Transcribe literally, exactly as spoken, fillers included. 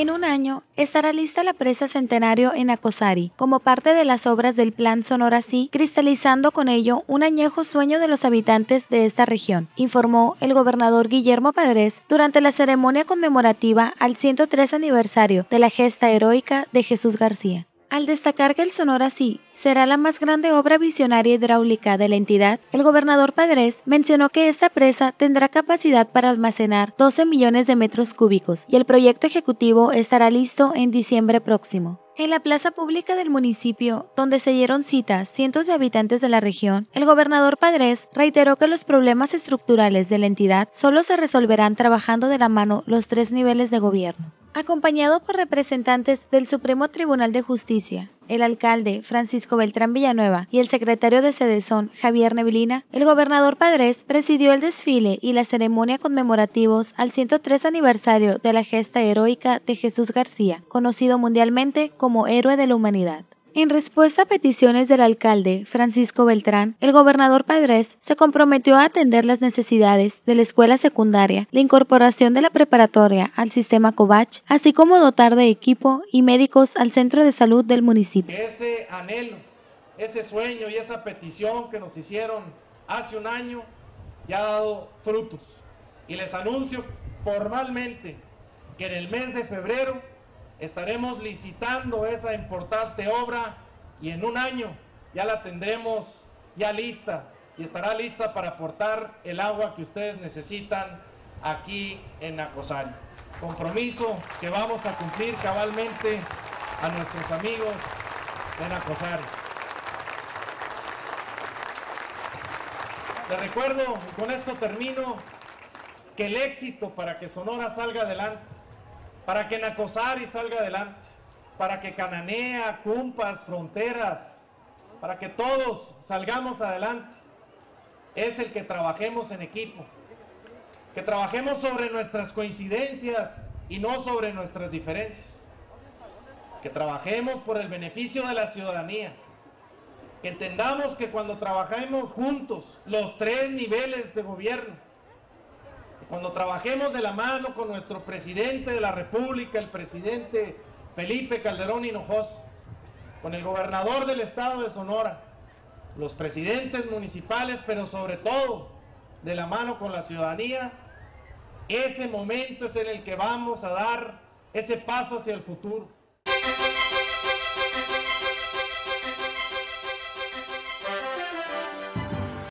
En un año estará lista la presa Centenario en Nacozari, como parte de las obras del Plan Sonora Sí, cristalizando con ello un añejo sueño de los habitantes de esta región, informó el gobernador Guillermo Padrés durante la ceremonia conmemorativa al ciento tres aniversario de la gesta heroica de Jesús García. Al destacar que el Sonora Sí será la más grande obra visionaria hidráulica de la entidad, el gobernador Padrés mencionó que esta presa tendrá capacidad para almacenar doce millones de metros cúbicos y el proyecto ejecutivo estará listo en diciembre próximo. En la plaza pública del municipio, donde se dieron cita cientos de habitantes de la región, el gobernador Padrés reiteró que los problemas estructurales de la entidad solo se resolverán trabajando de la mano los tres niveles de gobierno. Acompañado por representantes del Supremo Tribunal de Justicia, el alcalde Francisco Beltrán Villanueva y el secretario de Cedesón, Javier Neblina, el gobernador Padrés presidió el desfile y la ceremonia conmemorativos al ciento tres aniversario de la gesta heroica de Jesús García, conocido mundialmente como Héroe de la Humanidad. En respuesta a peticiones del alcalde Francisco Beltrán, el gobernador Padrés se comprometió a atender las necesidades de la escuela secundaria, la incorporación de la preparatoria al sistema Cobach, así como dotar de equipo y médicos al centro de salud del municipio. Ese anhelo, ese sueño y esa petición que nos hicieron hace un año ya ha dado frutos. Y les anuncio formalmente que en el mes de febrero estaremos licitando esa importante obra y en un año ya la tendremos ya lista y estará lista para aportar el agua que ustedes necesitan aquí en Nacozari. Compromiso que vamos a cumplir cabalmente a nuestros amigos de Nacozari. Les recuerdo, y con esto termino, que el éxito para que Sonora salga adelante, para que Nacozari salga adelante, para que Cananea, Cumpas, Fronteras, para que todos salgamos adelante, es el que trabajemos en equipo, que trabajemos sobre nuestras coincidencias y no sobre nuestras diferencias, que trabajemos por el beneficio de la ciudadanía, que entendamos que cuando trabajemos juntos los tres niveles de gobierno, cuando trabajemos de la mano con nuestro presidente de la República, el presidente Felipe Calderón Hinojosa, con el gobernador del estado de Sonora, los presidentes municipales, pero sobre todo de la mano con la ciudadanía, ese momento es en el que vamos a dar ese paso hacia el futuro.